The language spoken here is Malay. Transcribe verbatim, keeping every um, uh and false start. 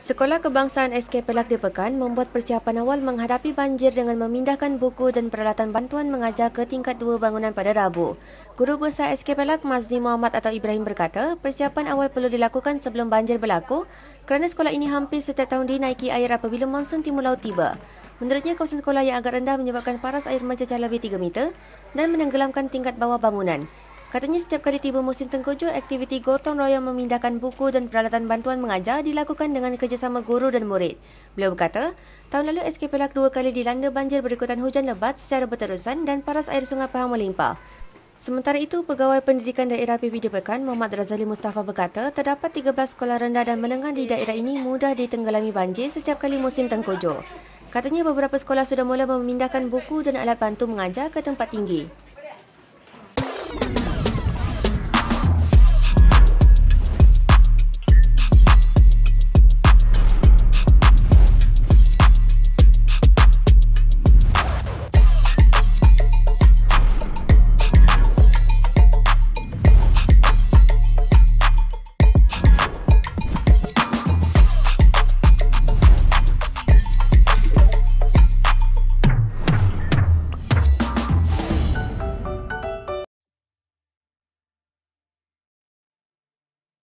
Sekolah Kebangsaan S K Pelak di Pekan membuat persiapan awal menghadapi banjir dengan memindahkan buku dan peralatan bantuan mengajar ke tingkat dua bangunan pada Rabu. Guru Besar S K Pelak Mazni Muhammad atau Ibrahim berkata, persiapan awal perlu dilakukan sebelum banjir berlaku kerana sekolah ini hampir setiap tahun dinaiki air apabila monsun timur laut tiba. Menurutnya, kawasan sekolah yang agak rendah menyebabkan paras air mencecah lebih tiga meter dan menenggelamkan tingkat bawah bangunan. Katanya setiap kali tiba musim tengkojo, aktiviti gotong royong memindahkan buku dan peralatan bantuan mengajar dilakukan dengan kerjasama guru dan murid. Beliau berkata, tahun lalu S K Pelak dua kali dilanda banjir berikutan hujan lebat secara berterusan dan paras air sungai Pahang melimpah. Sementara itu, Pegawai Pendidikan Daerah P P D Pekan, Muhammad Razali Mustafa berkata, terdapat tiga belas sekolah rendah dan menengah di daerah ini mudah ditenggelami banjir setiap kali musim tengkojo. Katanya beberapa sekolah sudah mula memindahkan buku dan alat bantu mengajar ke tempat tinggi.